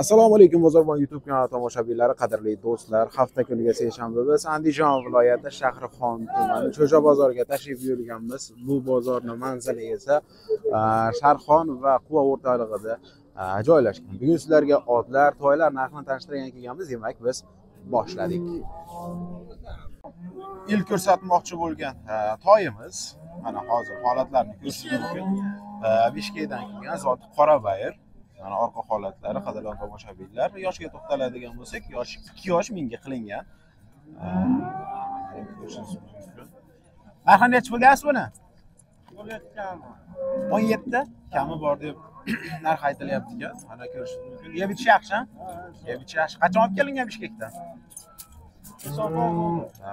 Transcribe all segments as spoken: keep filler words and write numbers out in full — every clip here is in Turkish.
Assalomu alaykum Vazirban YouTube kanali tomoshabinlari, qadrli do'stlar. Hafta kuniga seshanba biz Andijon viloyati Shahrixon tumani Cho'ja bozoriga tashrif buyurganmiz. Bu bozorning manzili esa Shahrixon va Quva o'rtalig'ida joylashgan. Bugun sizlarga otlar, toylar narxini tanishtirgan kelganmiz, demak biz boshladik. İlk ko'rsatmoqchi bo'lgan toyimiz mana hozir holatlarni ko'rishimiz mumkin. Bishkekdan kelgan zot Qorabayir. Mana orqa holatlari, qadrli tomoshabinlar, yoshga to'xtaladigan bo'lsak, yosh ikki yosh mingga qilingan. Narxi necha bo'lgan buni? o'n yetti kami bor deb narx aytilyapti-ku. Mana ko'rishingiz mumkin. Yebichi yaxshi. Yebichi yaxshi. Qachon olib kelingan Bishkekdan?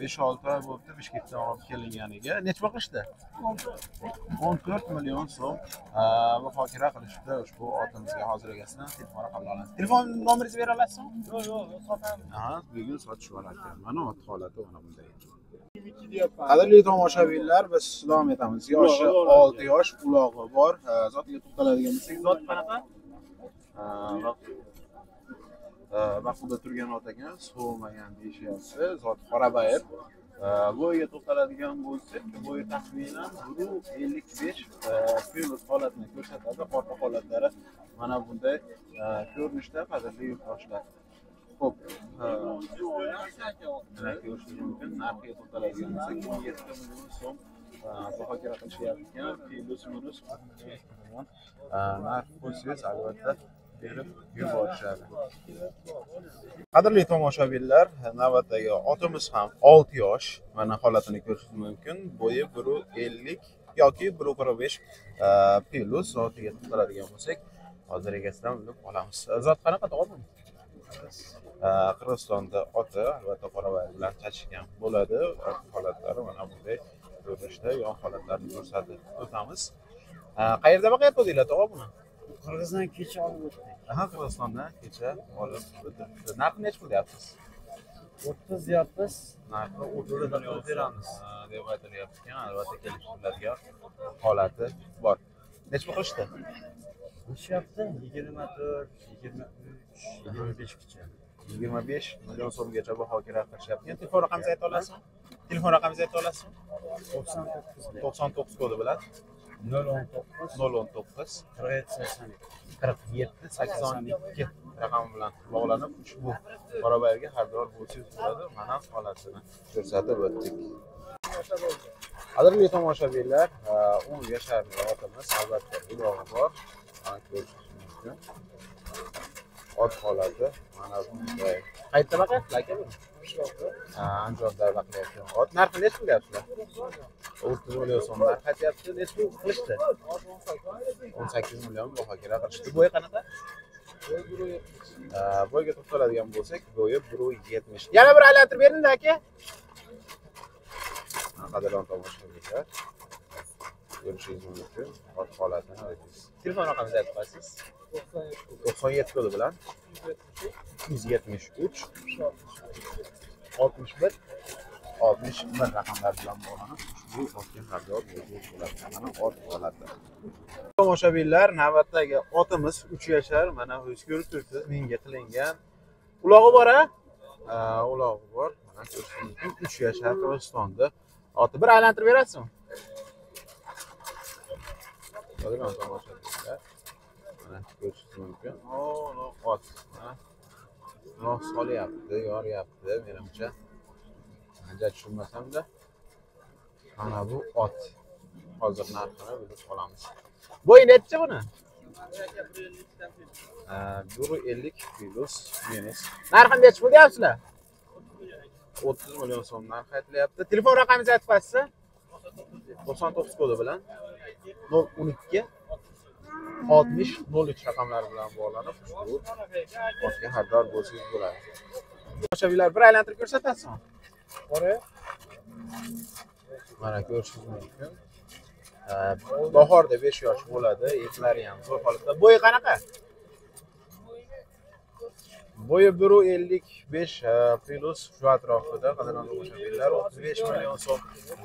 besh olti oy bo'libdi Bishkekdan olib kelinganiga. Necha pul qilishdi? o'n to'rt million so'm muhokama qilishdi ushbu otimizga hozirgacha. Telefon raqamlarini. Telefon nomeringizni bera olasizmi? Yo'q, yo'q, sotamiz. Ha, bugun sotishib olarkan. Mana ot holati mana bunday. Qadrli tomoshabinlar, biz salom etamiz. Yoshi olti yosh, ulog'i bor. Zotiga to'xtaladigan bo'lsak, zot qanaqa? Maqulda turgan ot ekan, so'magan deyishyapti, zot Qorabayir. Bo'yiga to'xtaladigan bo'lsak, bo'yi taxminan ellik besh plus holatni ko'rsatadi. Orqa holatlari mana bunday ko'rinishda qadrli yo'ldoshlar. Xo'p, ko'rishingiz mumkin, narxiga to'xtaladigan bo'lsak, o'n yetti million so'm muhokama qilishyapti, plus minus narx qo'ysangiz albatta qadrli tomoshabinlar, navbatdagi otimiz ham olti yosh. Mana holatini ko'rishingiz mumkin. Bo'yi bir ellik yoki bir qirq besh plus soatiga to'xtaladigan bo'lsak, hozir egasidan bilib olamiz. Zot qanaqa to'g'ri? Qirg'izistonda oti albatta Qorabayir bilan tashishgan bo'ladi. Holatlari mana bunday ko'rinishda, yon holatlarni ko'rsatib o'tamiz. Qayerda baqayapti o'zinglar to'g'ri buni? Qirg'izdan kecha olib o'tdik. Aha, Qirg'izistondan kecha olib o'tdik. Narxi necha bo'lyapsiz? o'ttiz deyapmiz. Narxi o'ttiz deb beramiz deb aytilyapti ekan. Albatta kelishuvlarga holati bor. Necha pul qilishdi? Nishyapti yigirma to'rt, yigirma uch, yigirma beshgacha. yigirma besh million so'mgacha baho kerak qilishyapti. Telefon raqamingizni ayta olasizmi? Telefon raqamingizni ayta olasizmi? to'qson to'qqiz kodi bilan nol o'n to'qqiz qirq yetti sakson ikki raqami bilan bog'lanib ushbu Qorabayirga har doim bo'ysiz bo'ladi. Mana holatini ko'rsatib o'tdik. Qadrli tomoshabinlar, o'n yasharli otimiz albatta ulog'i bor. Mana ko'rishingiz mumkin. Ot holati mana bunday. Qayerda baqayapti aka buni? Andijonda baqayapti. Ot narxi necha bo'lyaptilar? o'ttiz million so'm narx aytyapti. Necha pul qilishdi? o'n sakkiz million muhokama qilishdi. Bo'yi qanaqa? Bo'yiga to'xtaladigan bo'lsak, bo'yi bir yetmish. Yana bir aylantirib bering-da aka. Qadrli tomoshabinlar, ko'rishingiz mumkin. Ot holatini aytasiz. Telefon raqamingizni aytib qo'yasiz. to'qson yetti kodi bilan yuz yetmish uch oltmish bir oltmish bir raqamlar bilan bog'lanib bu otga har doim bo'ysiz bo'ladi. Tomoshabinlar, navbatdagi otimiz uch yashar, mana O'zgur turti mingga qilingan. Ulog'i bor-a? Ulog'i bor. Mana uch yashar Qirg'izistonda. Oti bir aylantirib berasizmi? Qadrli tomoshabinlar, ko'rishingiz mumkin. O, ot. Mana solyapti, yoryapti, menimcha. Qancha tushunmasam-da. Mana bu ot. Hozir narxini bilib olamiz. Bo'yi necha buni? bir ellik plus minus. Narxi necha bo'lyapsizlar? o'ttiz million so'm narx aytilyapti. Telefon raqamingizni aytib qo'yasiz? to'qson to'qqiz kodi bilan nol o'n ikki oltmish nol uch raqamlari bilan bog'lanib, ushbu otga har doim bo'ysiz bo'ladi. Tomoshabinlar, bir aylantirib ko'rsatasizmi? Qora. Mana ko'rishingiz mumkin. Bahorda besh yosh bo'ladi, etlari ham zo'r holatda. Bo'yi qanaqa? Bo'yi bir ellik besh plus shu atrofida, qadrli tomoshabinlar, o'ttiz besh million so'm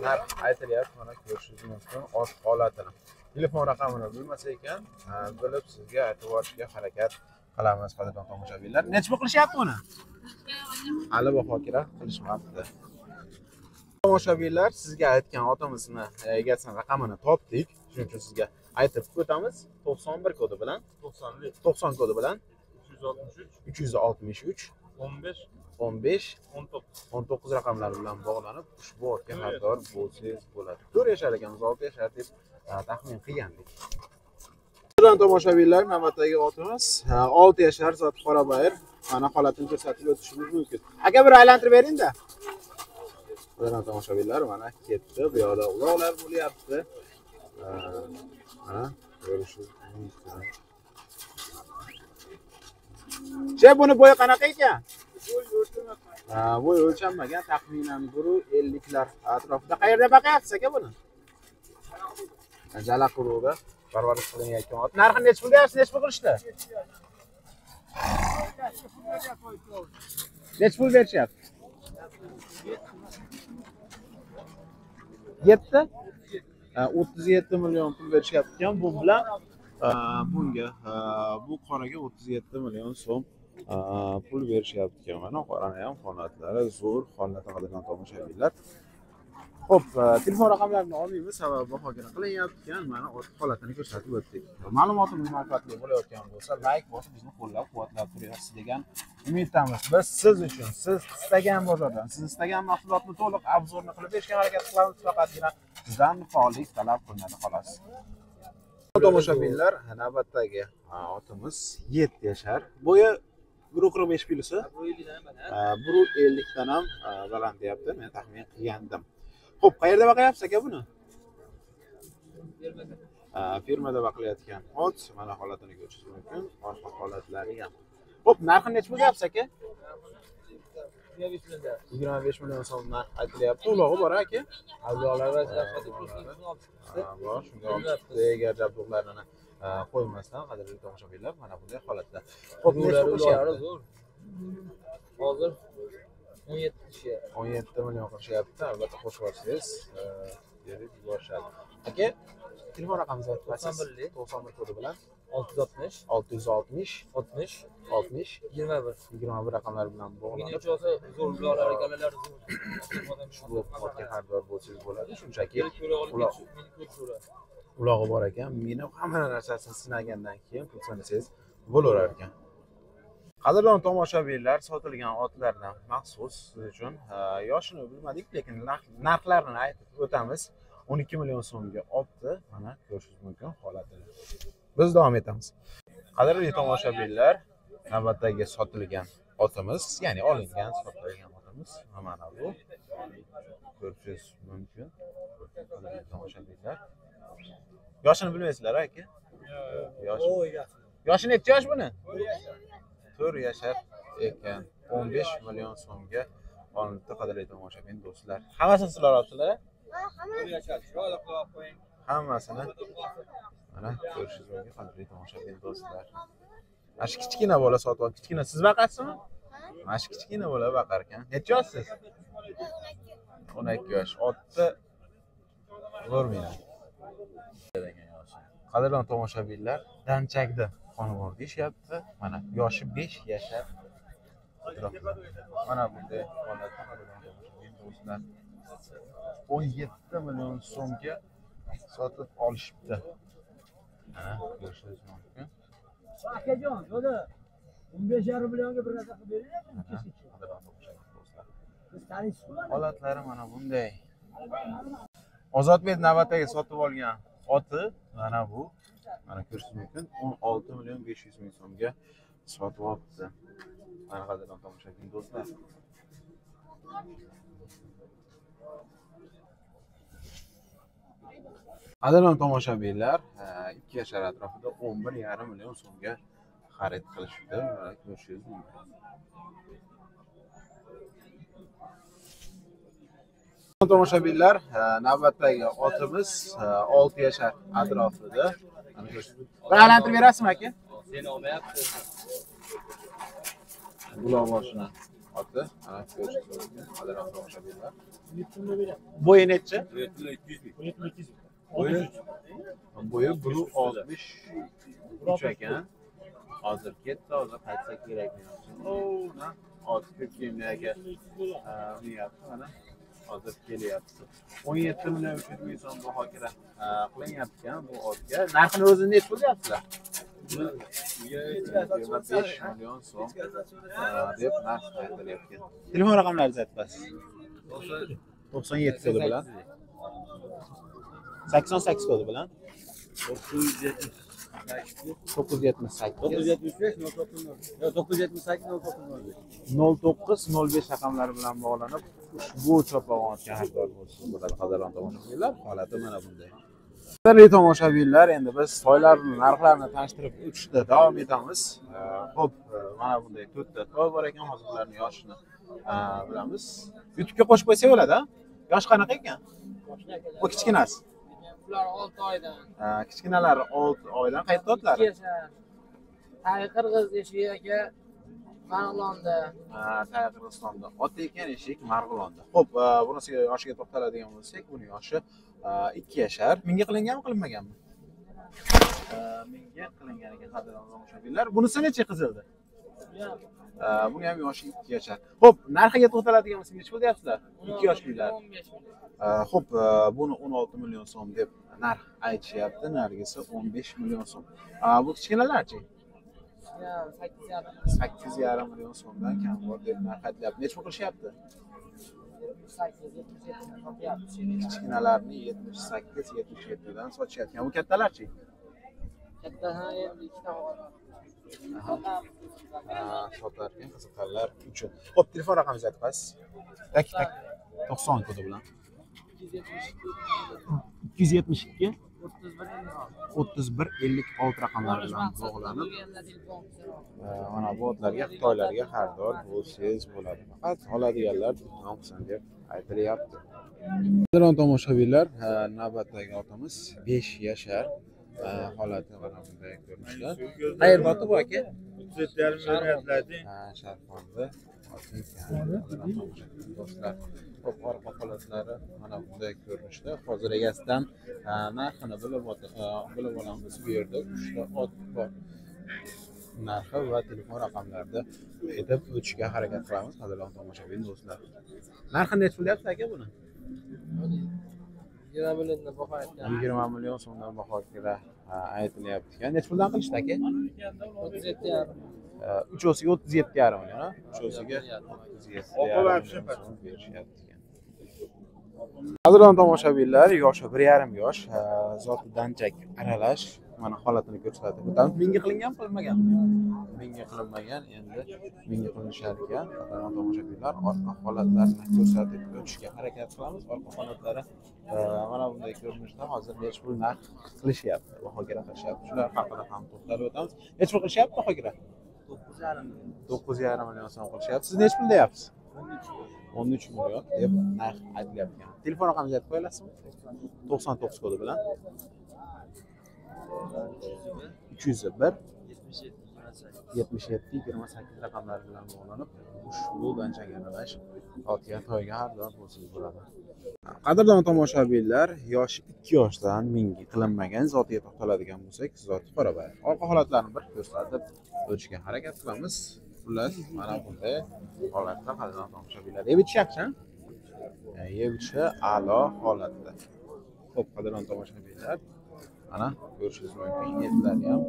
narx aytilyapti. Mana ko'rishingiz mumkin ot holatini. Telefon raqamini bilmasa ekan, bilib sizga aytib o'tishga harakat Kalamiz kadar tomoshabinlar. Nechta qilish yaptı ona? Hali baqokira qilishmabdi. Tomoshabinlar sizga aytgan otamizni egasini raqamini topdik. Shuning uchun sizga aytib o'tamiz. to'qson bir kodi bilan to'qson kodi bilan uch olti uch uch olti uch o'n besh o'n besh o'n to'qqiz raqamlar bilan bog'lanib ushbu ortga xaridor bo'lsangiz bo'ladi. to'rt yashar ekanmiz, olti yashar deb taxmin qilgandik. Budan tomoshabinlar, navbatdagi otimiz olti yashar zot qora bayir. Mana holatini ko'rsatib o'tishimiz mumkin. Aka bir aylantirib bering-da. Budan tomoshabinlar, mana ketdi. Bu yoqda uloqlar bo'lyapti. Mana ko'rishingiz mumkin. Chep buni bo'yi qanaqa ekan? Bo'yi o'lchanmagan, taxminan bir elliklar atrofida. Qayerda boqyapsiz aka buni? Jala qurug'ida parvarish qilinayotgan ot. Narxi necha pul deyapsiz? Necha pul qilishdi? Necha pul berishyapti? yetti? o'ttiz yetti million pul berishyapti ekan. Bu bilan bunga bu qoraga o'ttiz yetti million so'm pul berishyapti ekan. Mana qorani ham holatlari zo'r holatda qolgan tomoshabinlar. Xo'p, telefon raqamlarini olmaymiz, sababi bahogina qilinyapti ekan. Mana holatini ko'rsatib o'tdik. Ma'lumotimiz manfaatli bo'layotgan bo'lsa, like bosib bizni qo'llab-quvvatlab turasiz degan umiddamiz. Biz siz uchun, siz istagan bozordan, siz istagan mahsulotni to'liq obzorini qilib berishga harakat qilamiz, faqatgina sizdan faollik talab qilinadi xolos. Tomoshabinlar, navbatdagi otimiz yetti yashar. Bo'yi bir qirq besh plus, bir ellik dan ham baland deyapti. Men taxmin qilgandim. Xo'p, qayerda boqyapsiz aka buni? Firmada boqilayotgan ot, mana holatini ko'rishingiz mumkin, orqa holatlari ham. Xo'p, narxi necha bo'lyapsiz aka? yigirma besh million so'm narx aytilyapti. Ulog'i bor aka. Avzolar va jabduqlarini qo'ymasdan qadrli tomoshabinlar mana bunday holatda. Xo'p, hozir o'n yetti million qilishyapti. Albatta qo'shib olsangiz berib yuborishadi. Aka, telefon raqamingizni aytib berasiz. to'qson bir kodi bilan olti yuz oltmish olti yuz oltmish oltmiz yigirma bir yigirma bir raqamlari bilan bog'lanib. Zo'r uloqlar ekanlar, zo'r uloqlarga xaridor bo'lsangiz bo'ladi. Shunchaki ulog'i bor ekan. Meni hamma narsasini sinagandan keyin pul so'rasangiz bo'laverar ekan. Qadrli tomoshabinlar, sotilgan otlardan maxsus siz uchun yoshini bilmadik, lekin narxlarini aytib o'tamiz. o'n ikki million so'mga oldi. Mana ko'rishingiz mumkin holatini. Biz davom etamiz. Qadrli tomoshabinlar, navbatdagi sotilgan otimiz, ya'ni olingan sotilgan otimiz mana bu. Ko'rishingiz mumkin. Qadrli tomoshabinlar. Yoshini bilmaysizlar aka? Yo'q. Yoshi necha yosh buni? to'rt yashar ekan. o'n besh million so'mga olindi. Qadrli tomoshabin do'stlar, hammasini sizlar olibsizlar? Ha, hammasini. Hammasini. Mana ko'rishingiz mumkin qadrli tomoshabin do'stlar. Mana shu kichkina bola sotib olib, kichkina siz boqasizmi? Mana shu kichkina bola boqar ekan. Necha yoshsiz? o'n ikki yosh. Otni ko'rmayman. Qadrli tomoshabinlar, Danchakda qonivor deyishyapti. Mana yoshi besh yashar. Mana bunday holatda do'stlar o'n yetti million so'mga sotib olishibdi. Mana ko'rishingiz mumkin. Akajon, yo'da o'n besh yarim millionga bir narsa qilib berayapmi? Do'stlar, holatlari mana bunday. Ozodbek navbatdagi sotib olgan oti mana bu. Mana ko'rishingiz mumkin, o'n olti million besh yuz ming so'mga sotib olibdi. Mana qadrli tomoshabin do'stlar. Qadrli tomoshabinlar, ikki yashar atrofida o'n bir yarim million so'mga xarid qilishdi. Mana ko'rishingiz mumkin. Tomoshabinlar, navbatdagi otimiz olti yashar atrofida. Bir aylantirib berasizmi aka? Seni olmayapti. Buloq boshini otdi. Mana ko'rishingizda qadrli tomoshabinlar. Bo'yi necha? yetti ming ikki yuz ming. Bo'yi bir oltmish uch ekan. Hozir ketdi, hozir qaytsa kerak men uchun. O, mana olti yuz mingga niyatni mana hozir kelyapti. o'n yetti ming uch yuz so'm muhokama qilinyapti ham bu otga. Narxini o'zingiz net bo'lyapsizlar. besh million so'm deb narx aytilyapti. Telefon raqamlaringizni aytasiz. to'qson yetti kodi bilan sakson sakkiz kodi bilan to'qqiz yuz yetmish sakkiz to'qqiz yuz yetmish sakkiz to'qqiz yuz yetmish sakkiz to'qqiz yuz yetmish sakkiz to'qqiz yuz yetmish sakkiz raqamlari bilan bog'lanib ushbu chopayotgan haqiqatlar bo'lsa, qadrli tomoshabinlar, holati mana bunday. Qadrli tomoshabinlar, endi biz toylarning narxlarini tanishtirib o'tishda davom etamiz. Xo'p, mana bunday to'rtta toy bor ekan, hozir ularning yoshini bilamiz. YouTube'ga qo'shib qo'ysak bo'ladi-a? Yosh qanaqa ekan? Bu kichkinasi. Ular olti oydan. Ha, kichkinalari olti oydan. Qayerda otlari? Kesar. Tay Qirg'iz eshik aka Marg'ilonda. Ha, Tay Qirg'izistonda. Ota ekan eshik Marg'ilonda. Xo'p, bunisiga yoshiga to'xtaladigan bo'lsak, buning yoshi ikki yashar. Menga qilinganmi, qilinmaganmi? Menga qilingan ekan, qadrli tomoshabinlar. Bunisi necha qizildi? Bunga ham yoshi ikki yashar. Xo'p, narxiga to'xtaladigan bo'lsak, necha bo'lyapsizlar? ikki yoshliklar. Xo'p, buni o'n olti million so'm deb narx aytishyapti, narxisi o'n besh million so'm. Bu kichkinalarchi? sakkiz yarim million so'mdan kam bor deb narx aytilyapti. Necha qilishyapti? sakkiz yetmish yetti sotyapti. Kichkinalarni yetmish sakkiz yetmish yetti dan sotishayotgan. Bu kattalarchi? Katta ha, endi ikkita bor. Sotar ekan qiziqarlar uchun. Xo'p, telefon raqamingizni aytasiz. Tak tak to'qson kodi bilan. ikki yetti ikki o'ttiz bir ellik olti raqamlari bilan bog'lanib, mana bu otlarga, Xitoylarga har doim bo'lsangiz bo'ladi. Faqat oladiganlar to'qson deb aytilyapti. Qadrli tomoshabinlar, navbatdagi otimiz besh yashar. Holatni mana bunday ko'rishlar. Qayerda oti bu aka? uch yarim million aytiladi. Ha, Sharqonda. Do'stlar, ko'p orqa holatlari mana bunday ko'rinishda. Hozir egasidan narxini bilib bilib olamiz. Bu yerda uchta ot bor. Narxi va telefon raqamlarida aytib o'tishga harakat qilamiz, qadrli tomoshabin do'stlar. Narxi necha bo'lyapti aka buni? yigirma million so'mdan bahoga aytilyapti. Necha puldan qilishdi aka? o'ttiz yetti yarim. Uchovsiga o'ttiz yetti yarim million, ha? Uchovsiga o'ttiz yetti yarim million berishyapti. Qadrli tomoshabinlar, yoshi bir yarim yosh, zoti danchak aralash, mana holatini ko'rsatib o'tamiz. Menga qilingan, qilinmaganmi? Menga qilinmagan, endi menga qilinishar ekan. Qadrli tomoshabinlar, orqa holatlarini ko'rsatib o'tishga harakat qilamiz. Orqa holatlari mana bunday ko'rinishda. Hozir necha pul narx qilishyapti, bahoga qilishyapti. Shular haqida ham to'xtalib o'tamiz. Necha pul qilishyapti bahoga? to'qqiz yarim million so'm qilishyapti. Siz necha pul deyapsiz? o'n uch million deb narx aytilyapti. Telefon raqamingizni aytib qo'yasizmi? to'qson to'qqiz kodi bilan uch nol bir yetmish yetti yigirma sakkiz raqamlari bilan bog'lanib, ushbu danchagaralar otga toyga har doim bo'lsangiz bo'ladi. Qadrdon tomoshabinlar, yosh ikki yoshdan mingga qilinmagan zotiga to'xtaladigan bo'lsak, zoti qorabar. Orqa holatlarini bir ko'rsatib o'tishga harakat qilamiz. Xullas, mana bunday holatda qadrdon tomoshabinlar. Yebitishapti, ha? Yebitishi a'lo holatda. Xo'p, qadrdon tomoshabinlar, ana ko'rishingiz mumkin, etlari ham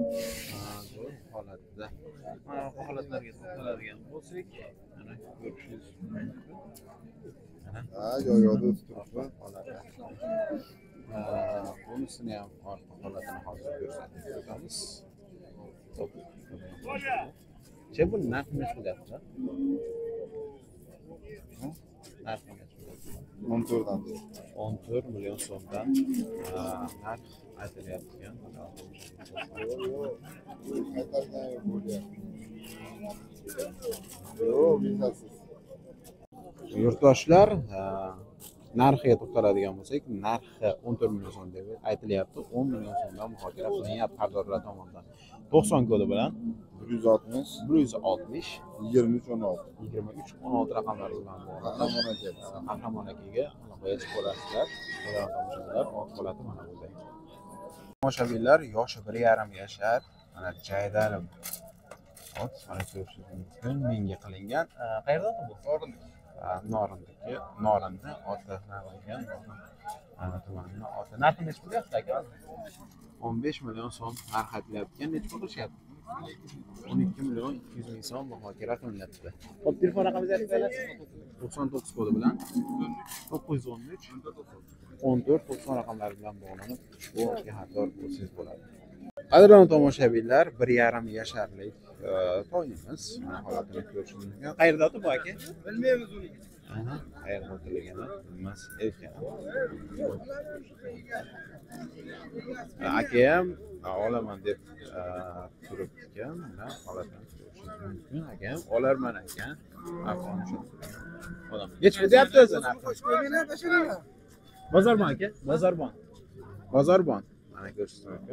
zo'r holatda. Mana bu holatlarga to'xtaladigan bo'lsak, ana ko'rishingiz mumkin. Ha, joyida turibman holatda. Bunisini ham orqa holatini hozir ko'rsatib o'tamiz. Che bu narxni aytibdi-a? Narxni o'n to'rt dan o'n to'rt million so'mdan narx aytilyapti ekan. Yo'q, bizasiz. Yurtdoshlar, narxiga to'xtaladigan bo'lsak, narxi o'n to'rt million so'm deb aytilyapti. o'n million so'mdan muhokama qilyapti xaridorlar tomonidan. to'qson kodi bilan bir yuz oltmish yigirma uch o'n olti raqamlari bilan bog'lanib, Qahramon akaga qo'yib ko'rasizlar. Tomoshabinlar, ot holati mana bunday. Tomoshabinlar, yoshi bir yarim yashar, mana Jaydalov mingga qilingan. Qayerda bu? Norinda. Norindagi, Norinda Otaxonlangan Norinda tumanining ota. Narxi nech bo'lyapti aka? o'n besh million so'm narx aytilyapti. Nechga qilishyapti? o'n ikki million ikki yuz ming so'm muhokama qilyapti. Xo'p, telefon raqamingizni aytasiz? to'qson to'qqiz kodi bilan to'qqiz yuz o'n uch o'n to'rt to'qson raqamlari bilan bog'lanib, bu ishga xaridor bo'lsangiz bo'ladi. Qadrli tomoshabinlar, bir yarim yasharlik to'yimiz holatini ko'rishimiz mumkin. Qayerda edi bu aka? Bilmaymiz uni. Ana, qayerda o'tilgani bilmas ekan. Akam olaman deb turib ekan, mana holatini ko'rishimiz mumkin. Akam olarman ekan. Olam. Nechga deyapti o'zi? Bozorban aka, bozorban. Bozorban. Ana ko'rishdim aka.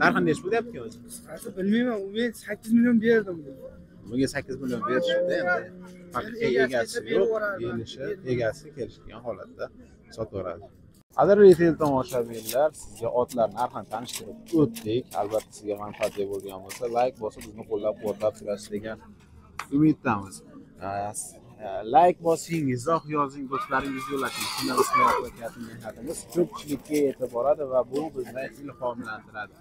Narxi nech bo'lyapti o'zi? Bilmayman, men sakkiz million berdim. Bunga sakkiz million berishdi endi. Haqiqiy egasi yo'q, yelishi, egasi kelishgan holatda sotaveradi. Qadrli televizor tomoshabinlar, sizga otlar narxini tanishtirib o'tdik. Albatta sizga manfaatli bo'lgan bo'lsa, like bosib bizni qo'llab-quvvatlab turasiz degan umiddamiz. Like bosing, izoh yozing, do'stlaringiz yo'llating. Shundan bizning harakatimiz, mehnatimiz ko'pchilikka yetib boradi va bu bizni ilhomlantiradi.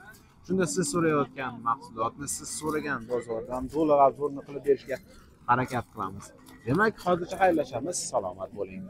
Shunda siz so'rayotgan mahsulotni siz so'ragan bozordan to'liq arzurni qilib berishga harakat qilamiz. Demak, hozircha xayrlashamiz. Salomat bo'ling.